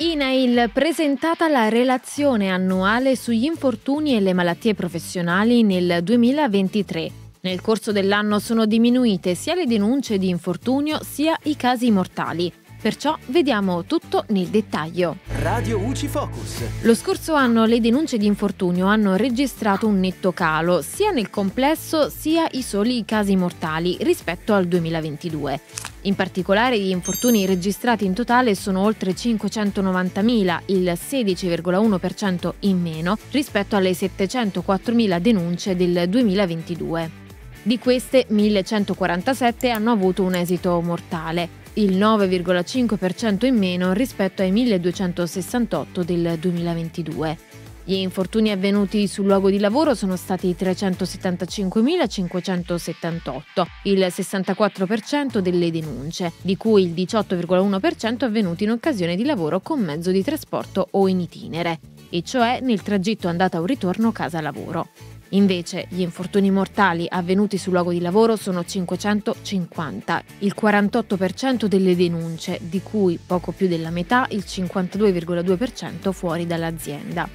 INAIL, presentata la relazione annuale sugli infortuni e le malattie professionali nel 2023. Nel corso dell'anno sono diminuite sia le denunce di infortunio sia i casi mortali. Perciò vediamo tutto nel dettaglio. Radio UCI Focus. Lo scorso anno le denunce di infortunio hanno registrato un netto calo, sia nel complesso sia i soli casi mortali rispetto al 2022. In particolare gli infortuni registrati in totale sono oltre 590.000, il 16,1% in meno rispetto alle 704.000 denunce del 2022. Di queste 1.147 hanno avuto un esito mortale, il 9,5% in meno rispetto ai 1.268 del 2022. Gli infortuni avvenuti sul luogo di lavoro sono stati 375.578, il 64% delle denunce, di cui il 18,1% avvenuti in occasione di lavoro con mezzo di trasporto o in itinere, e cioè nel tragitto andata o ritorno casa-lavoro. Invece, gli infortuni mortali avvenuti sul luogo di lavoro sono 550, il 48% delle denunce, di cui poco più della metà, il 52,2% fuori dall'azienda.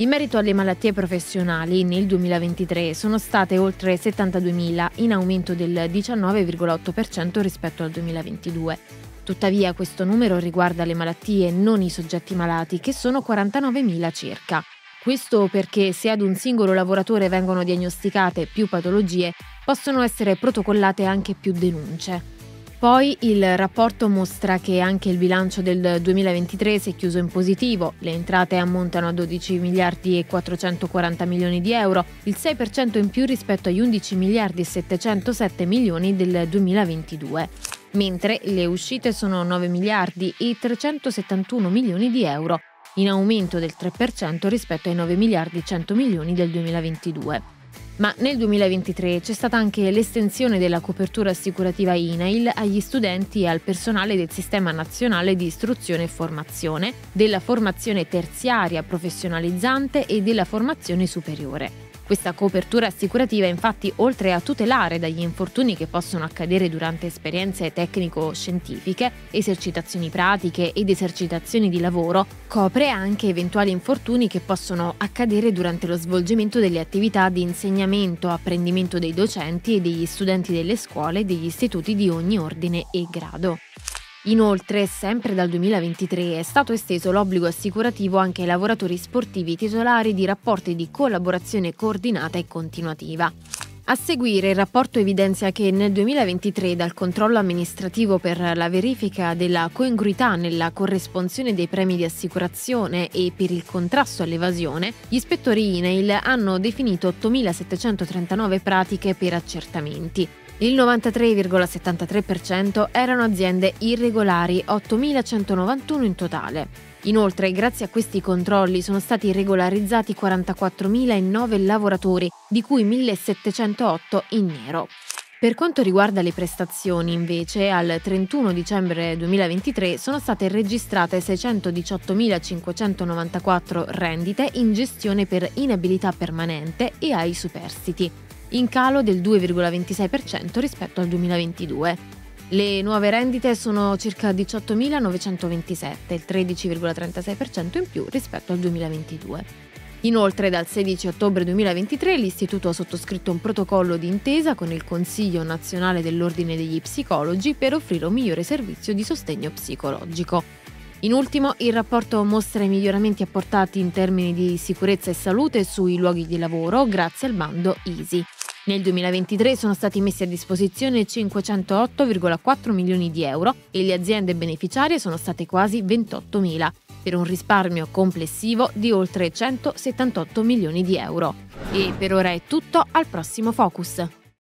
In merito alle malattie professionali, nel 2023 sono state oltre 72.000, in aumento del 19,8% rispetto al 2022. Tuttavia, questo numero riguarda le malattie non i soggetti malati, che sono 49.000 circa. Questo perché se ad un singolo lavoratore vengono diagnosticate più patologie, possono essere protocollate anche più denunce. Poi il rapporto mostra che anche il bilancio del 2023 si è chiuso in positivo, le entrate ammontano a 12.440 milioni di euro, il 6% in più rispetto agli 11.707 milioni del 2022, mentre le uscite sono 9.371 milioni di euro, in aumento del 3% rispetto ai 9.100 milioni del 2022. Ma nel 2023 c'è stata anche l'estensione della copertura assicurativa INAIL agli studenti e al personale del Sistema Nazionale di Istruzione e Formazione, della formazione terziaria professionalizzante e della formazione superiore. Questa copertura assicurativa infatti, oltre a tutelare dagli infortuni che possono accadere durante esperienze tecnico-scientifiche, esercitazioni pratiche ed esercitazioni di lavoro, copre anche eventuali infortuni che possono accadere durante lo svolgimento delle attività di insegnamento, apprendimento dei docenti e degli studenti delle scuole e degli istituti di ogni ordine e grado. Inoltre, sempre dal 2023 è stato esteso l'obbligo assicurativo anche ai lavoratori sportivi titolari di rapporti di collaborazione coordinata e continuativa. A seguire, il rapporto evidenzia che nel 2023 dal controllo amministrativo per la verifica della congruità nella corresponsione dei premi di assicurazione e per il contrasto all'evasione, gli ispettori INAIL hanno definito 8.739 pratiche per accertamenti. Il 93,73% erano aziende irregolari, 8.191 in totale. Inoltre, grazie a questi controlli sono stati regolarizzati 44.009 lavoratori, di cui 1.708 in nero. Per quanto riguarda le prestazioni, invece, al 31 dicembre 2023 sono state registrate 618.594 rendite in gestione per inabilità permanente e ai superstiti, in calo del 2,26% rispetto al 2022. Le nuove rendite sono circa 18.927, il 13,36% in più rispetto al 2022. Inoltre, dal 16 ottobre 2023 l'Istituto ha sottoscritto un protocollo d'intesa con il Consiglio Nazionale dell'Ordine degli Psicologi per offrire un migliore servizio di sostegno psicologico. In ultimo, il rapporto mostra i miglioramenti apportati in termini di sicurezza e salute sui luoghi di lavoro grazie al bando Easy. Nel 2023 sono stati messi a disposizione 508,4 milioni di euro e le aziende beneficiarie sono state quasi 28.000, per un risparmio complessivo di oltre 178 milioni di euro. E per ora è tutto, al prossimo Focus.